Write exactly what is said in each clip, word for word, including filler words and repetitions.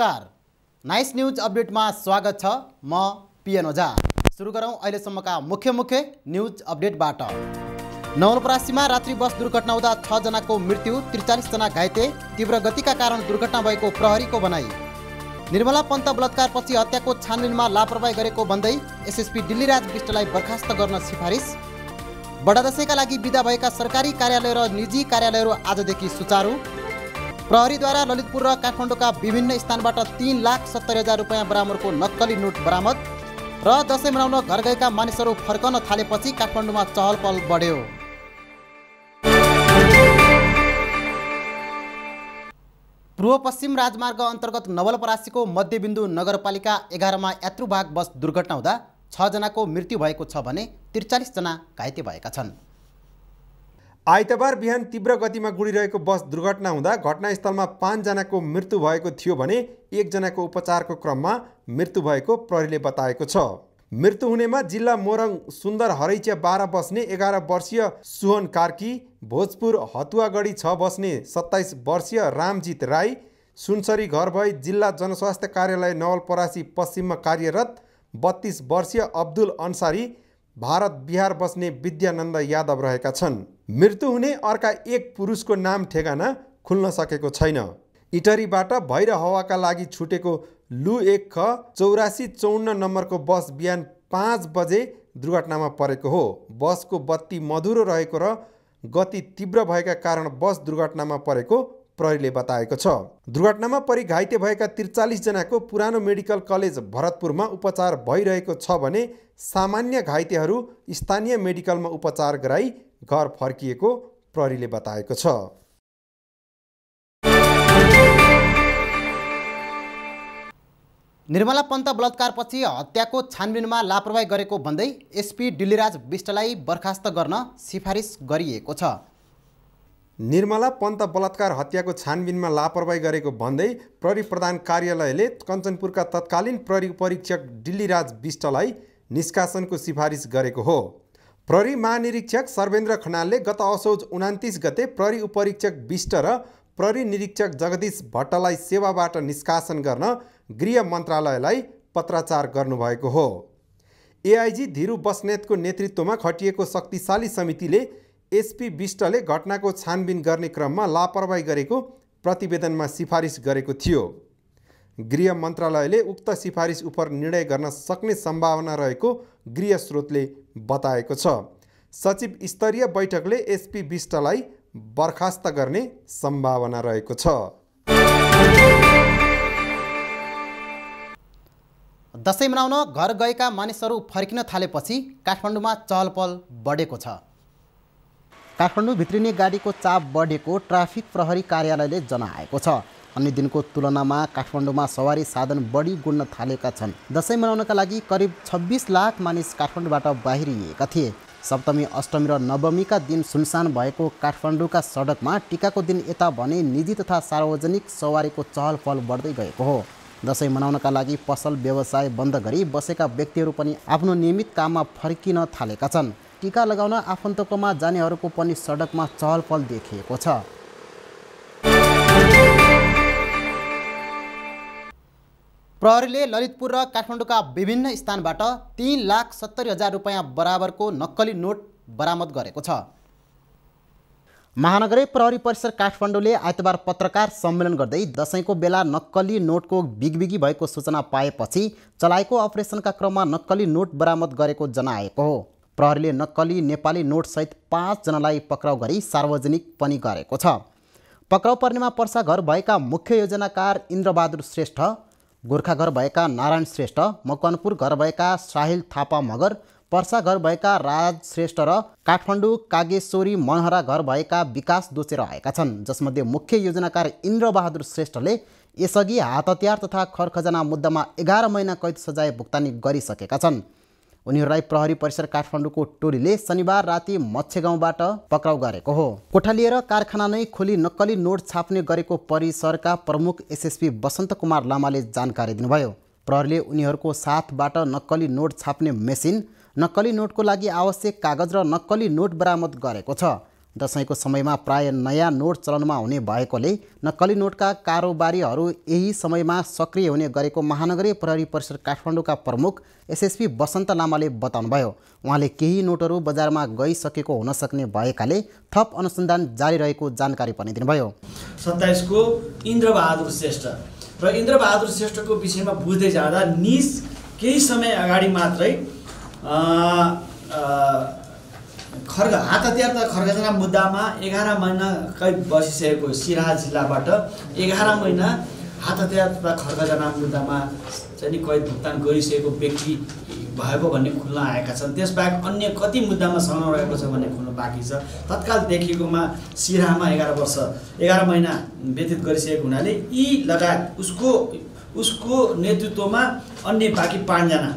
नमस्कार, nice news update में स्वागत छ। म पीएन ओझा। सुरु गरौं अहिलेसम्मका मुख्य मुख्य न्यूज अपडेटबाट। नवलपरासीमा रात्रि बस दुर्घटना हुँदा छ जनाको मृत्यु, त्रिचालीस जना घाइते। तीव्र गतिका कारण दुर्घटना भएको प्रहरीको भनाई। निर्मला पंत बलात्कारपछि हत्याको छानबिनमा लापरवाही गरेको भन्दै एसएसपी दिल्लीराज विष्टलाई बर्खास्त गर्न सिफारिस। बडा दशैंका लागि बिदा भएका सरकारी कार्यालय र निजी कार्यालयहरू आजदेखि सुचारू। प्रहरीद्वारा ललितपुर र काठमाडौँका विभिन्न स्थानबाट तीन लाख सत्तरी हजार रुपियाँ बरामदको नक्कली नोट बरामद र दशैं मनाउन घर गएका मानिसहरू फर्कन थालेपछि काठमाडौँमा चहलपहल बढ्यो। पूर्व पश्चिम राजमार्ग अन्तर्गत नवलपरासीको मध्यबिन्दु नगरपालिका एघारमा यात्रुवाहक बस दुर्घटना हुँदा छ जनाको मृत्यु भएको छ भने त्रिचालीस जना घाइते भएका छन्। आइतबार बिहान तीव्र गतिमा गुडिरहेको बस दुर्घटना हुँदा घटनास्थलमा पाँच जनाको मृत्यु भएको थियो भने एकजनाको उपचारको क्रममा मृत्यु भएको प्रहरीले बताएको छ। मृत्यु हुनेमा जिल्ला मोरङ सुन्दर हरैचिया बाह्र बस्ने एघार वर्षीय सुहन कार्की, भोजपुर हतुवागढी छ बस्ने सत्ताइस वर्षीय रामजित राई, सुनसरी घर भई जिल्ला जनस्वास्थ्य कार्यालय नवलपरासी पश्चिममा कार्यरत बत्तीस वर्षीय अब्दुल अन्सारी, भारत बिहार बस्ने विद्यानन्द यादव रहेका छन्। मृत्यु हुने अर्का एक पुरुषको नाम ठेगाना खुल्न सकेको छैन। इटरीबाट भैर हवाका लागि छुटेको लु एक ख चौरासी चौन्न नम्बरको बस बिहान पाँच बजे दुर्घटनामा परेको हो। बसको बत्ती मधुरो रहेको र गति तीव्र भएका कारण बस दुर्घटनामा परेको प्रहरीले बताएको छ। दुर्घटनामा परि घाइते भएका त्रिचालीस जनाको पुरानो मेडिकल कलेज भरतपुरमा उपचार भइरहेको छ भने सामान्य घाइतेहरू स्थानीय मेडिकलमा उपचार गराई घर फर्किएको प्रहरीले बताएको छ। निर्मला पन्त बलात्कारपछि हत्याको छानबिनमा लापरवाही गरेको भन्दै एसपी दिल्लीराज विष्टलाई बर्खास्त गर्न सिफारिस गरिएको छ। निर्मला पन्त बलात्कार हत्याको छानबिनमा लापरवाही गरेको भन्दै प्रहरी प्रधान कार्यालयले कञ्चनपुरका तत्कालीन प्रहरी परीक्षक दिल्लीराज विष्टलाई निष्कासनको सिफारिस गरेको हो। प्रहरी महानिरीक्षक सर्वेन्द्र खनालले गत असोज उनातिस गते प्रहरी उपरीक्षक विष्ट र प्रहरी निरीक्षक जगदीश भट्टलाई सेवाबाट निष्कासन गर्न गृह मन्त्रालयलाई पत्राचार गर्नुभएको हो। एआइजी धीरू बस्नेतको नेतृत्वमा खटिएको शक्तिशाली समितिले एसपी विष्टले घटनाको छानबिन गर्ने क्रममा लापरवाही गरेको प्रतिवेदनमा सिफारिस गरेको थियो। गृह मन्त्रालयले उक्त सिफारिस उप निर्णय गर्न सक्ने सम्भावना रहेको गृह स्रोतले बताएको छ। सचिव स्तरीय बैठकले एसपी विष्टलाई बर्खास्त गर्ने सम्भावना रहेको छ। दशैं मनाउन घर गएका मानिसहरू फर्किन थालेपछि काठमाडौँमा चहलपहल बढेको छ। काठमाडौँ भित्रिने गाडीको चाप बढेको ट्राफिक प्रहरी कार्यालयले जनाएको छ। अन्य दिनको तुलनामा काठमाडौँमा सवारी साधन बढी गुड्न थालेका छन्। दशैं मनाउनका लागि करिब छब्बिस लाख मानिस काठमाडौँबाट बाहिरिएका थिए। सप्तमी, अष्टमी र नवमीका दिन सुनसान भएको काठमाडौँका सडकमा टिकाको दिन यता भने निजी तथा सार्वजनिक सवारीको चहलपहल बढ्दै गएको हो। दशैं मनाउनका लागि पसल व्यवसाय बन्द गरी बसेका व्यक्तिहरू पनि आफ्नो नियमित काममा फर्किन थालेका छन्। टीका लगाउन आफन्तकोमा जानेहरूको पनि सडकमा चहलपहल देखिएको छ। प्रहरीले ललितपुर र काठमाडौँका विभिन्न स्थानबाट तीन लाख सत्तरी हजार रुपियाँ बराबरको नक्कली नोट बरामद गरेको छ। महानगरीय प्रहरी परिसर काठमाडौँले आइतबार पत्रकार सम्मेलन गर्दै दशैंको बेला नक्कली नोटको बिगबिगी भएको सूचना पाएपछि चलाएको अपरेसनका क्रममा नक्कली नोट बरामद गरेको जनाएको हो। प्रहरीले नक्कली नेपाली नोटसहित पाँचजनालाई पक्राउ गरी सार्वजनिक पनि गरेको छ। पक्राउ पर्नेमा पर्सा घर भएका मुख्य योजनाकार इन्द्रबहादुर श्रेष्ठ, गोरखा घर भएका नारायण श्रेष्ठ, मकवानपुर घर भएका साहिल थापा मगर, पर्सा घर भएका राज श्रेष्ठ र काठमाडौँ कागेश्वरी मनहरा घर भएका विकास दोषी रहेका छन्। जसमध्ये मुख्य योजनाकार इन्द्रबहादुर श्रेष्ठले यसअघि हात हतियार तथा खरखजना मुद्दामा एघार महिना कैद सजाय भुक्तानी गरिसकेका छन्। उनीहरूलाई प्रहरी परिसर काठमाडौँको टोलीले शनिबार राति मत्स्य गाउँबाट पक्राउ गरेको हो। कोठालिएर कारखाना नै खोली नक्कली नोट छाप्ने गरेको परिसरका प्रमुख एसएसपी बसन्त कुमार लामाले जानकारी दिनुभयो। प्रहरीले उनीहरूको साथबाट नक्कली नोट छाप्ने मेसिन, नक्कली नोटको लागि आवश्यक कागज र नक्कली नोट बरामद गरेको छ। दशैंको समयमा प्राय नयाँ नोट चलनमा हुने भएकोले नक्कली नोटका कारोबारीहरू यही समयमा सक्रिय हुने गरेको महानगरीय प्रहरी परिषद काठमाडौँका प्रमुख एसएसपी बसन्त लामाले बताउनुभयो। उहाँले केही नोटहरू बजारमा गइसकेको हुन सक्ने भएकाले थप अनुसन्धान जारी रहेको जानकारी पनि दिनुभयो। सत्ताइस को इन्द्रबहादुर श्रेष्ठ र इन्द्रबहादुर श्रेष्ठको विषयमा बुझ्दै जाँदा निस केही समय अगाडि मात्रै खर्ग हात हतियार तथा खर्गजना मुद्दामा एघार महिना कैद बसिसकेको सिराहा जिल्लाबाट एघार महिना हात हतियार तथा खर्गजना मुद्दामा चाहिँ कैद भुक्तान गरिसकेको व्यक्ति भएको भन्ने खुल्न आएका छन्। त्यसबाहेक अन्य कति मुद्दामा संलग्न रहेको छ भन्ने खुल्न बाँकी छ। तत्काल देखिएकोमा सिराहामा एघार वर्ष एघार महिना व्यतीत गरिसकेको हुनाले यी लगायत उसको उसको नेतृत्वमा अन्य बाँकी पाँचजना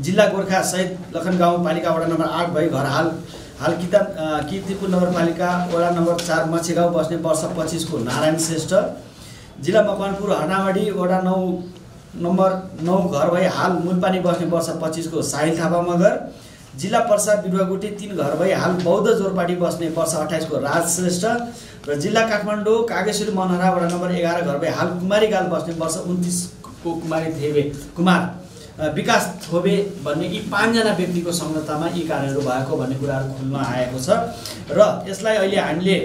जिल्ला गोरखा सहित लखन गाउँपालिका वडा नम्बर आठ भई घर हाल हाल किता किर्तिपुर नगरपालिका वडा नम्बर चार मछेगाउँ बस्ने वर्ष पच्चीस को नारायण श्रेष्ठ, जिल्ला मकवानपुर हर्नावाडी वडा नौ नम्बर नौ घर भई हाल मूलपानी बस्ने वर्ष पच्चीस को साहिल थापा मगर, जिल्ला पर्सा बिरुवाकोटी तीन घर भई हाल बौद्ध जोरपाटी बस्ने वर्ष अट्ठाइस को राज श्रेष्ठ र जिल्ला काठमाडौँ कागेश्वरी मनहरा वडा नम्बर एघार घर भई हाल कुमारीगाल बस्ने वर्ष उन्तीस को कुमारी थेवे कुमार विकास थोबे भन्ने यी पाँचजना व्यक्तिको संलग्नतामा यी कार्यहरू भएको भन्ने कुराहरू खुल्न आएको छ। र यसलाई अहिले हामीले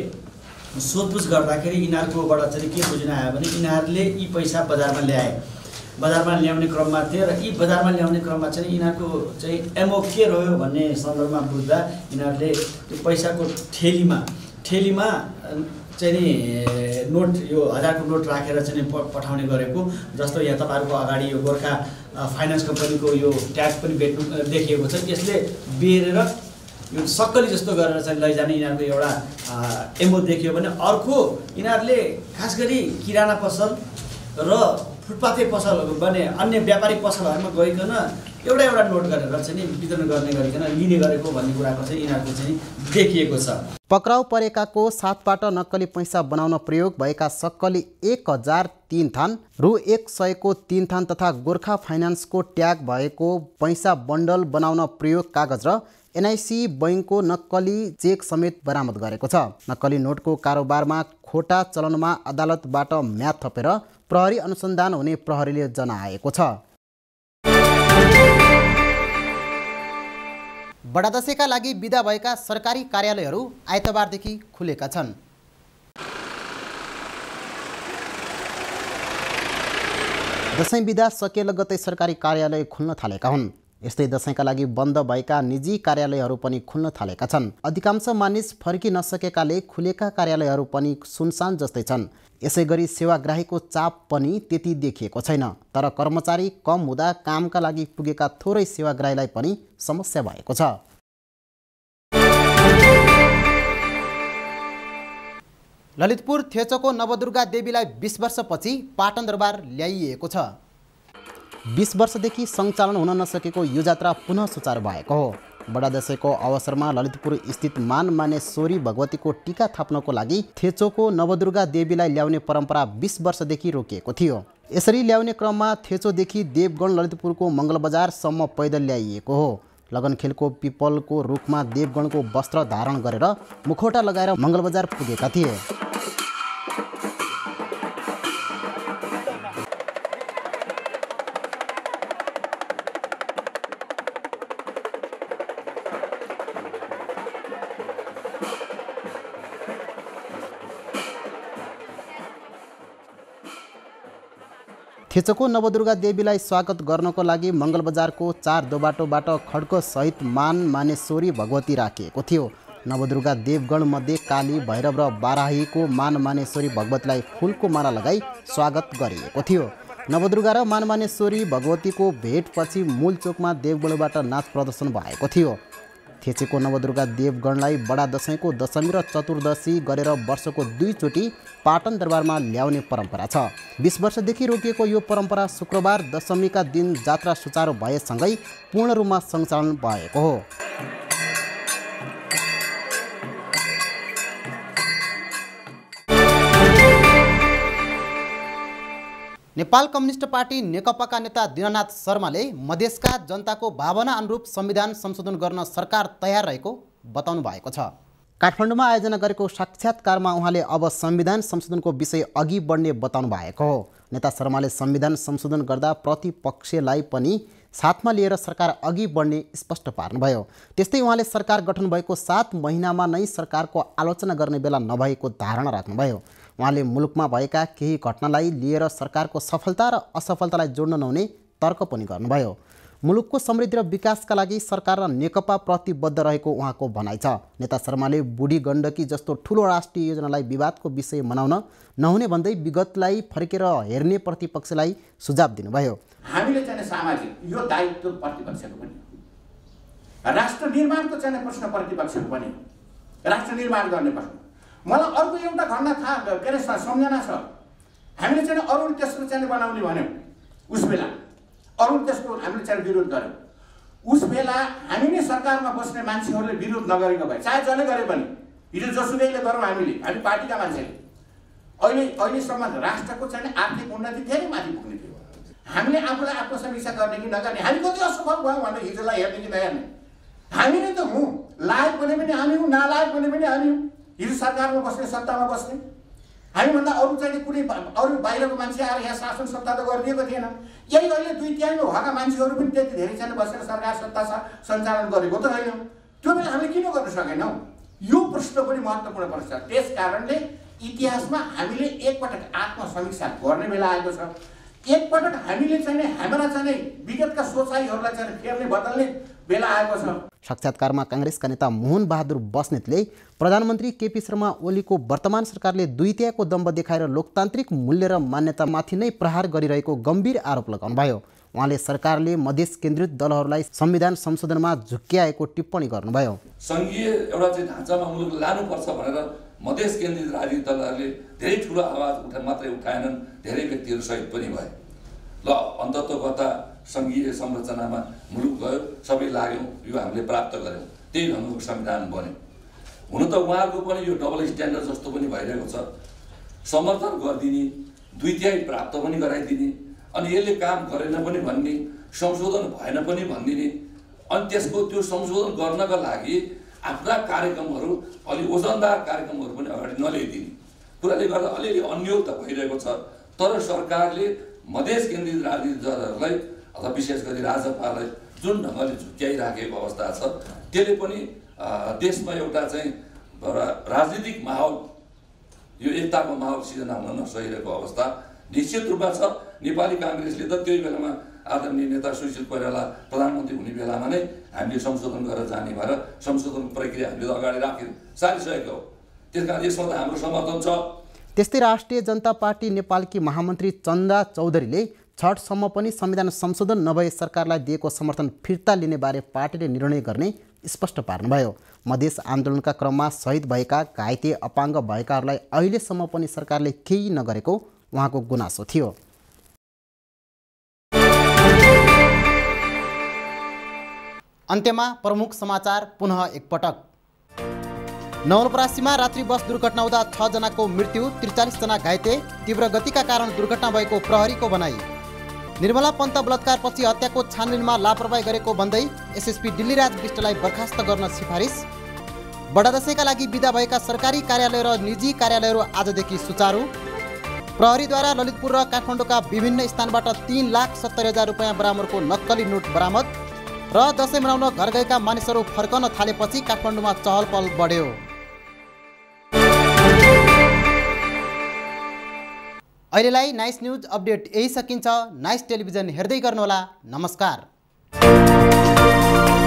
सोधपुछ गर्दाखेरि यिनीहरूकोबाट चाहिँ के बुझ्न आयो भने यिनीहरूले यी पैसा बजारमा ल्याए, बजारमा ल्याउने क्रममा थिए र यी बजारमा ल्याउने क्रममा चाहिँ यिनीहरूको चाहिँ एमओ के रह्यो भन्ने सन्दर्भमा बुझ्दा यिनीहरूले त्यो पैसाको ठेलीमा ठेलीमा चाहिँ नोट यो हजारको नोट राखेर चाहिँ पठाउने गरेको जस्तो यहाँ तपाईँहरूको अगाडि यो गोरखा फाइनेंस कम्पनीको यो ट्याक्स पनि भेट्नु देखिएको छ। यसले बेरेर यो सक्कली जस्तो गरेर चाहिँ लैजाने यिनीहरूको एउटा एमओ देखियो भने अर्को यिनीहरूले खास गरी किराना पसल र फुटपाथे पसलहरू भने अन्य व्यापारिक पसलहरूमा गइकन एउटा एउटा नोट गरेर चाहिँ वितरण गर्ने गरिकन लिने गरेको भन्ने कुराको चाहिँ यिनीहरूको चाहिँ देखिएको छ। पक्राउ परेकाको साथबाट नक्कली पैसा बनाउन प्रयोग भएका सक्कली एक हजार तीन थान रु एक सयको तीन थान तथा गोर्खा फाइनेन्सको ट्याग भएको पैसा बन्डल बनाउन प्रयोग कागज र एनआईसी बैंकको नक्कली चेक समेत बरामद गरेको छ। नक्कली नोटको कारोबारमा खोटा चलनमा अदालतबाट म्याद थपेर प्रहरी अनुसन्धान हुने प्रहरीले जनाएको छ। बडा दशैंका लागि बिदा भएका सरकारी कार्यालयहरू आइतबारदेखि खुलेका छन्। दशैं बिदा सकिए लगत्तै सरकारी कार्यालय खुल्न थालेका हुन्। यस्तै दशैंका लागि बन्द भएका निजी कार्यालयहरू पनि खुल्न थालेका छन्। अधिकांश मानिस फर्किन नसकेकाले खुलेका कार्यालयहरू पनि सुनसान जस्तै छन्। यसै गरी सेवाग्राहीको चाप पनि त्यति देखिएको छैन, तर कर्मचारी कम हुँदा कामका लागि पुगेका थोरै सेवाग्राहीलाई पनि समस्या भएको छ। ललितपुर थेचोको नवदुर्गा देवीलाई बीस वर्षपछि पाटन दरबार ल्याइएको छ। बीस वर्षदेखि सञ्चालन हुन नसकेको यो यात्रा पुनः सुचारू भएको हो। बडा दशैंको अवसरमा ललितपुर स्थित मान मानेश्वरी भगवतीको टीका थाप्नको लागि थेचोको नवदुर्गा देवीलाई ल्याउने परम्परा बीस वर्षदेखि रोकिएको थियो। यसरी ल्याउने क्रममा थेचोदेखि देवगण ललितपुरको मङ्गल बजारसम्म पैदल ल्याइएको हो। लगनखेलको पिपलको रुखमा देवगणको वस्त्र धारण गरेर मुखौटा लगाएर मङ्गल बजार पुगेका थिए। थेचोको नवदुर्गा देवीलाई स्वागत गर्नको लागि मङ्गल बजारको चार दोबाटोबाट खड्ग सहित मान मानेश्वरी भगवती राखिएको थियो। नवदुर्गा देवगणमध्ये काली भैरव र बाराहीको मान मानेश्वरी भगवतीलाई फुलको माला लगाई स्वागत गरिएको थियो। नवदुर्गा र मान मानेश्वरी भगवतीको भेटपछि मूल चोकमा देवगणबाट नाच प्रदर्शन भएको थियो। थेचेको नवदुर्गा देवगणलाई बडा दशैंको दशमी र चतुर्दशी गरेर वर्षको दुईचोटि पाटन दरबारमा ल्याउने परम्परा छ। बीस वर्षदेखि रोकिएको यो परम्परा शुक्रबार दशमीका दिन जात्रा सुचारू भएसँगै पूर्ण रूपमा सञ्चालन भएको हो। नेपाल कम्युनिस्ट पार्टी नेकपाका नेता दिनानाथ शर्माले मधेसका जनताको भावना अनुरूप संविधान संशोधन गर्न सरकार तयार रहेको बताउनु भएको छ। काठमाडौँमा आयोजना गरेको साक्षात्कारमा उहाँले अब संविधान संशोधनको विषय अघि बढ्ने बताउनु भएको हो। नेता शर्माले संविधान संशोधन गर्दा प्रतिपक्षलाई पनि साथमा लिएर सरकार अघि बढ्ने स्पष्ट पार्नुभयो। त्यस्तै उहाँले सरकार गठन भएको सात महिनामा नै सरकारको आलोचना गर्ने बेला नभएको धारणा राख्नुभयो। उहाँले मुलुकमा भएका केही घटनालाई लिएर सरकारको सफलता र असफलतालाई जोड्न नहुने तर्क पनि गर्नुभयो। मुलुकको समृद्धि र विकासका लागि सरकार र नेकपा प्रतिबद्ध रहेको उहाँको भनाइ छ। नेता शर्माले बुढी गण्डकी जस्तो ठूलो राष्ट्रिय योजनालाई विवादको विषय बनाउन नहुने भन्दै विगतलाई फर्केर हेर्ने प्रतिपक्षलाई सुझाव दिनुभयो। हामीले चाहिँ सामाजिक यो दायित्व प्रतिपक्षको पनि हो, राष्ट्र निर्माणको चाहिँ प्रश्न प्रतिपक्षको पनि हो, राष्ट्र निर्माण गर्ने प्रश्न। मलाई अर्को एउटा घटना थाहा के अरे सम्झना छ, हामीले चाहिँ अरुण त्यसको चाहिँ बनाउने भन्यौँ, उस बेला अरुण त्यसको हामीले चाहिँ विरोध गर्यौँ। उस बेला हामी नै सरकारमा बस्ने मान्छेहरूले विरोध नगरेको भए, चाहे जसले गरे पनि, हिजो जसुकैले गरौँ हामीले, हामी पार्टीका मान्छेले, अहिले अहिलेसम्म राष्ट्रको चाहिँ आर्थिक उन्नति धेरै माथि पुग्ने थियो। हामीले आफूलाई आत्मसमीक्षा गर्ने कि नगर्ने, हामी कति असफल भयो भनेर हिजोलाई हेर्ने कि नहेर्ने, हामी नै त हौँ, लायक भने पनि हामी हौँ, नालायक भने पनि हामी हौँ। हिजो सरकारमा बस्ने, सत्तामा बस्ने हामीभन्दा अरू चाहिँ कुनै अरू बाहिरको मान्छे आएर यहाँ शासन सत्ता त गरिदिएको थिएन। यही अहिले दुई तिहाई भएका मान्छेहरू पनि त्यति धेरै चाहिँ बसेर सरकार सत्ता सञ्चालन गरेको त छैन। त्यो बेला हामीले किन गर्न सकेनौँ, यो प्रश्न पनि महत्त्वपूर्ण प्रश्न छ। त्यस कारणले इतिहासमा हामीले एकपटक आत्मसमीक्षा गर्ने बेला आएको छ। एकपटक हामीले चाहिँ हाम्रा चाहिँ विगतका सोचाइहरूलाई चाहिँ फेर्ने बदल्ने बेला आएको छ। साक्षात्कारमा काङ्ग्रेसका नेता मोहन बहादुर बस्नेतले प्रधानमन्त्री केपी शर्मा ओलीको वर्तमान सरकारले दुई तिहाईको दम्ब देखाएर लोकतान्त्रिक मूल्य र मान्यतामाथि नै प्रहार गरिरहेको गम्भीर आरोप लगाउनुभयो। उहाँले सरकारले मधेस केन्द्रित दलहरूलाई संविधान संशोधनमा झुक्क्याएको टिप्पणी गर्नुभयो। सङ्घीय एउटा चाहिँ ढाँचामा मुलुक लानुपर्छ भनेर मधेस केन्द्रित राजनीतिक दलहरूले धेरै ठुलो आवाज उठा मात्रै उठाएनन्, धेरै व्यक्तिहरू शहीद पनि भए। ल अन्ततोगता सङ्घीय संरचनामा मुलुक गयो, सबै लाग्यौँ, यो हामीले प्राप्त गऱ्यौँ, त्यही ढङ्गको संविधान बन्यो। हुन त उहाँहरूको पनि यो डबल स्ट्यान्डर्ड जस्तो पनि भइरहेको छ, समर्थन गरिदिने, दुई तिहाई प्राप्त पनि गराइदिने, अनि यसले काम गरेन पनि भन्ने, संशोधन भएन पनि भनिदिने, अनि त्यसको त्यो संशोधन गर्नका लागि आफ्ना कार्यक्रमहरू अलि ओजनदार कार्यक्रमहरू पनि अगाडि नल्याइदिने कुराले गर्दा अलिअलि अन्योग त भइरहेको छ। तर सरकारले मधेस केन्द्रित राजनीतिक दलहरूलाई अथवा विशेष गरी राजपालाई जुन ढङ्गले झुक्क्याइराखेको अवस्था छ, त्यसले पनि देशमा एउटा चाहिँ राजनीतिक माहौल, यो एकताको माहौल सिर्जना हुन नसकिरहेको अवस्था निश्चित रूपमा छ। नेपाली कांग्रेसले त त्यही बेलामा आदरणीय नेता सुशील कोइराला प्रधानमन्त्री हुने बेलामा नै हामीले संशोधन गरेर जाने भएर संशोधन प्रक्रिया हामीले अगाडि राख्यौँ, सारिसकेको हो। त्यस कारण यसमा त हाम्रो समर्थन छ। त्यस्तै राष्ट्रिय जनता पार्टी नेपालकी महामन्त्री चन्दा चौधरीले छठसम्म पनि संविधान संशोधन नभए सरकारलाई दिएको समर्थन फिर्ता लिने बारे पार्टीले निर्णय गर्ने स्पष्ट पार्नुभयो। मधेस आन्दोलनका क्रममा शहीद भएका, घाइते, अपाङ्ग भएकाहरूलाई अहिलेसम्म पनि सरकारले केही नगरेको उहाँको गुनासो थियो। अन्त्यमा प्रमुख समाचार पुनः एकपटक। नवलपरासीमा रात्रि बस दुर्घटना हुँदा छ जनाको मृत्यु, त्रिचालिस जना घाइते, तीव्र गतिका कारण दुर्घटना भएको प्रहरीको भनाई। निर्मला पन्त बलात्कारपछि हत्याको छानबिनमा लापरवाही गरेको भन्दै एसएसपी दिल्लीराज विष्टलाई बर्खास्त गर्न सिफारिस। बडा दशैँका लागि बिदा भएका सरकारी कार्यालय र निजी कार्यालयहरू आजदेखि सुचारू। प्रहरीद्वारा ललितपुर र काठमाडौँका विभिन्न स्थानबाट तीन लाख सत्तरी हजार रुपियाँ बराबरको नक्कली नोट बरामद र दसैँ मनाउन घर गएका मानिसहरू फर्कन थालेपछि काठमाडौँमा चहलपहल बढ्यो। अहिलेलाई नाइस न्युज अपडेट यही सकिन्छ। नाइस टेलिभिजन हेर्दै गर्नुहोला। नमस्कार।